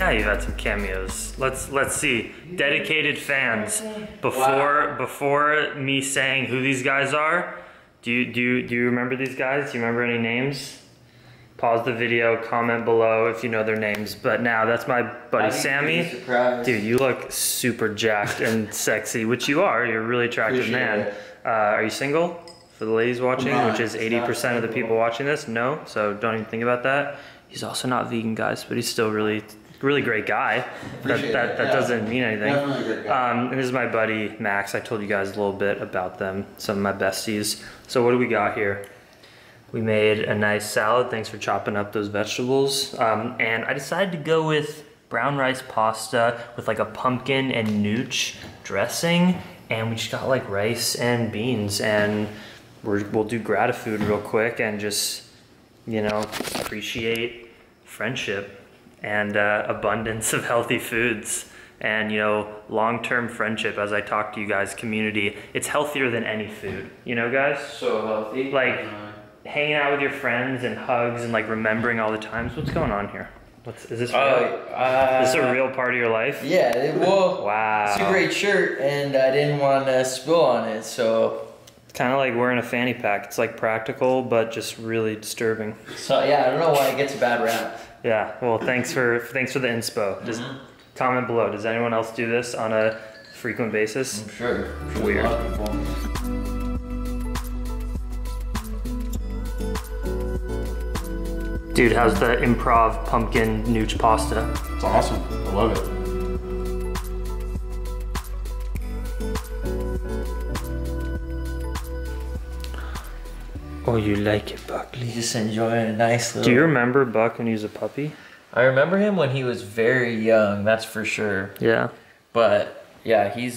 Yeah, you had some cameos. Let's see. Dedicated fans. Before me saying who these guys are, do you remember these guys? Do you remember any names? Pause the video, comment below if you know their names. But now that's my buddy Sammy. Dude, you look super jacked and sexy, which you are. You're a really attractive man. Are you single? For the ladies watching, which is 80% of the people watching this, no. So don't even think about that. He's also not vegan, guys, but he's still really, really great guy. That doesn't mean anything. And this is my buddy Max. I told you guys a little bit about them, some of my besties. So what do we got here? We made a nice salad. Thanks for chopping up those vegetables. And I decided to go with brown rice pasta with like a pumpkin and nooch dressing. And we just got like rice and beans, and we'll do gratitude real quick and just, you know, appreciate friendship and abundance of healthy foods and, you know, long-term friendship. As I talk to you guys, community, it's healthier than any food, you know, guys? So healthy. Like hanging out with your friends and hugs and like remembering all the times. What's going on here? Is this real? Is this a real part of your life? Yeah, well, wow. It's a great shirt and I didn't want to spill on it, so. It's kind of like wearing a fanny pack. It's like practical, but just really disturbing. So yeah, I don't know why it gets a bad rap. Yeah, well, thanks for the inspo. Just comment below. Does anyone else do this on a frequent basis? I'm sure. It's weird. Dude, how's the improv pumpkin nooch pasta? It's awesome. I love it. Oh, you like it, Buckley. He's just enjoying a nice little... Do you remember Buck when he was a puppy? I remember him when he was very young, that's for sure. Yeah. But, yeah, he's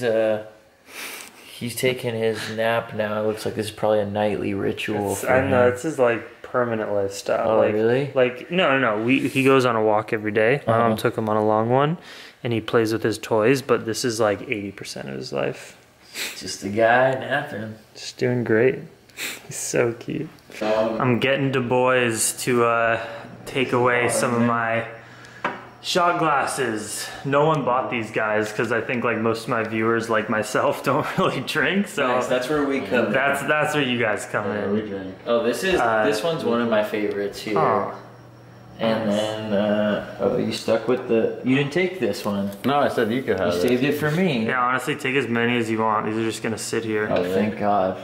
taking his nap now. It looks like this is probably a nightly ritual for him. I know, this is like permanent lifestyle. Oh, like, really? Like, no. He goes on a walk every day. My mom took him on a long one, and he plays with his toys, but this is like 80% of his life. Just a guy napping. Just doing great. He's so cute. I'm getting Du Bois to take away some of my shot glasses. No one bought these guys because I think like most of my viewers, like myself, don't really drink. So nice. That's where we come. That's where you guys come in. We drink. Oh, this one's one of my favorites here. Oh. And then, you stuck with the... You didn't take this one. No, I said you could have it. You saved it for me. Yeah, honestly, take as many as you want. These are just gonna sit here. Oh, thank God.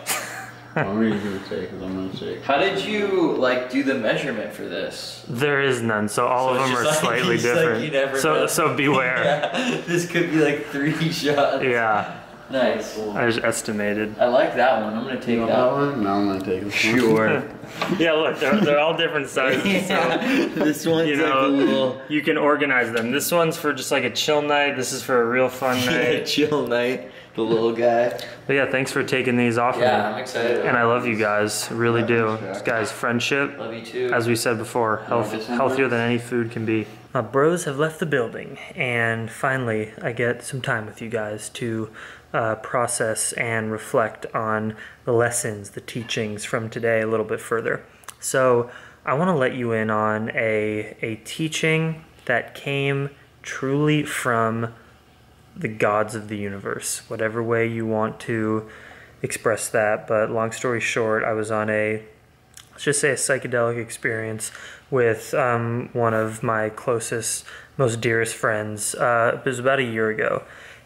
How did you like do the measurement for this? There is none, so all of them are slightly different. Like so beware. Yeah, this could be like 3 shots. Yeah. Nice. I just estimated. I like that one. I'm gonna take that one. No, I'm gonna take this one. Sure. Yeah, look, they're all different sizes. Yeah. So, this one's, you know, like a little... You can organize them. This one's for just like a chill night. This is for a real fun night. Yeah, chill night. The little guy. But yeah, thanks for taking these off of me. Yeah, I'm excited. And I love you guys. Really do. Sure. Guys, friendship. Love you too. As we said before, healthier than any food can be. My bros have left the building, and finally I get some time with you guys to process and reflect on the lessons, the teachings from today a little bit further. So I want to let you in on a teaching that came truly from the gods of the universe, whatever way you want to express that. But long story short, I was on a, let's just say, a psychedelic experience with one of my closest, most dearest friends. It was about a year ago,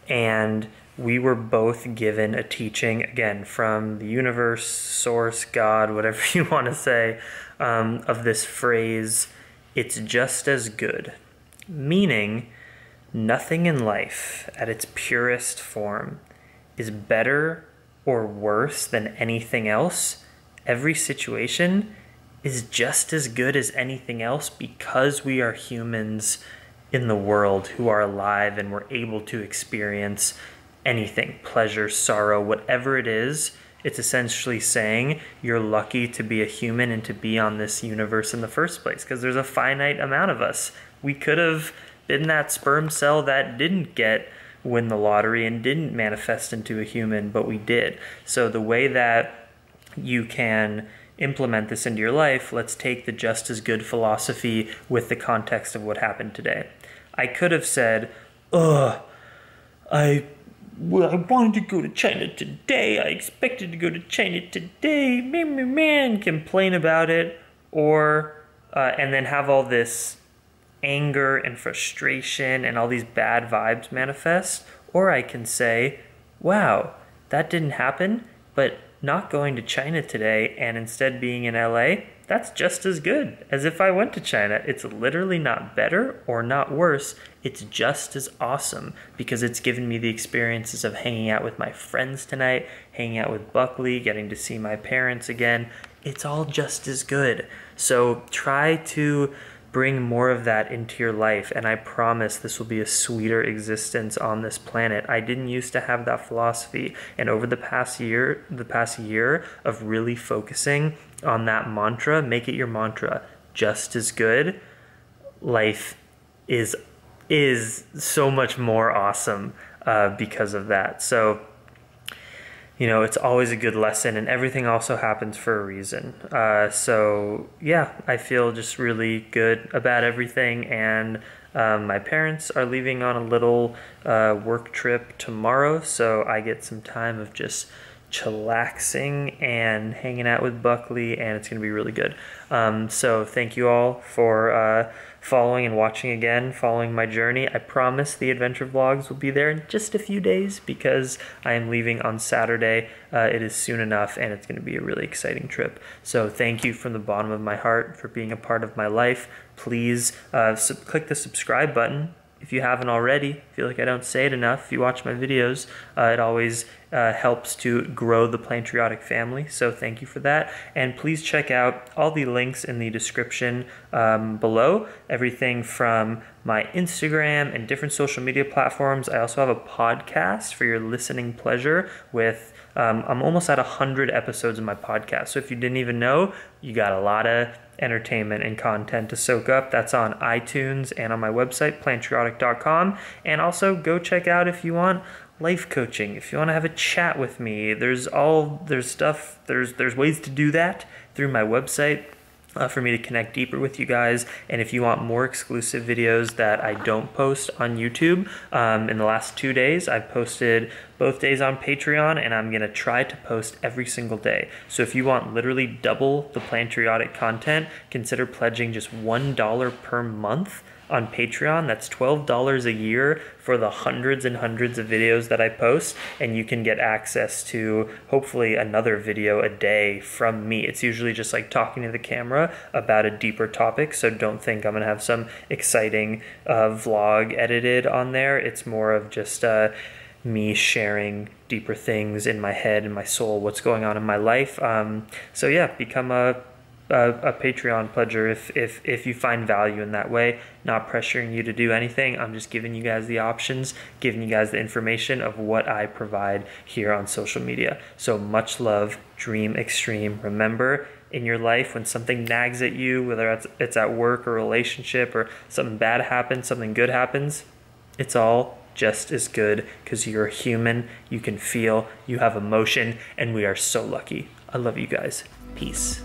and we were both given a teaching, again, from the universe, source, God, whatever you want to say, of this phrase, "It's just as good," meaning nothing in life at its purest form is better or worse than anything else. Every situation is just as good as anything else because we are humans in the world who are alive and we're able to experience anything, pleasure, sorrow, whatever it is. It's essentially saying you're lucky to be a human and to be on this universe in the first place because there's a finite amount of us. We could have been that sperm cell that didn't win the lottery and didn't manifest into a human, but we did. So the way that you can implement this into your life, let's take the just as good philosophy with the context of what happened today. I could have said, I wanted to go to China today. I expected to go to China today. Man, complain about it, or and then have all this anger and frustration and all these bad vibes manifest. Or I can say, wow, that didn't happen, but not going to China today and instead being in LA, that's just as good as if I went to China. It's literally not better or not worse. It's just as awesome because it's given me the experiences of hanging out with my friends tonight, hanging out with Buckley, getting to see my parents again. It's all just as good. So try to bring more of that into your life, and I promise this will be a sweeter existence on this planet. I didn't used to have that philosophy, and over the past year of really focusing on that mantra, make it your mantra, just as good, life is so much more awesome because of that. So, you know, it's always a good lesson, and everything also happens for a reason. So yeah, I feel just really good about everything, and my parents are leaving on a little work trip tomorrow, so I get some time of just chillaxing and hanging out with Buckley, and it's going to be really good. So thank you all for following and watching again, following my journey. I promise the adventure vlogs will be there in just a few days because I am leaving on Saturday. It is soon enough, and it's going to be a really exciting trip. So thank you from the bottom of my heart for being a part of my life. Please click the subscribe button if you haven't already. I feel like I don't say it enough. If you watch my videos, it always helps to grow the Plantriotic family, so thank you for that. And please check out all the links in the description below, everything from my Instagram and different social media platforms. I also have a podcast for your listening pleasure with, I'm almost at 100 episodes of my podcast, so if you didn't even know, you got a lot of entertainment and content to soak up. That's on iTunes and on my website, plantriotic.com. And also go check out, if you want, life coaching. If you want to have a chat with me, there's ways to do that through my website for me to connect deeper with you guys. And if you want more exclusive videos that I don't post on YouTube, in the last 2 days, I've posted both days on Patreon, and I'm going to try to post every single day. So if you want literally double the Plantriotic content, consider pledging just $1 per month on Patreon. That's $12 a year for the hundreds and hundreds of videos that I post, and you can get access to hopefully another video a day from me. It's usually just like talking to the camera about a deeper topic, so don't think I'm gonna have some exciting vlog edited on there. It's more of just me sharing deeper things in my head and my soul, what's going on in my life. So yeah, become a Patreon pledger if you find value in that way. Not pressuring you to do anything. I'm just giving you guys the options, giving you guys the information of what I provide here on social media. So much love, dream extreme. Remember, in your life, when something nags at you, whether it's at work or relationship or something bad happens, something good happens, it's all just as good because you're human, you can feel, you have emotion, and we are so lucky. I love you guys. Peace.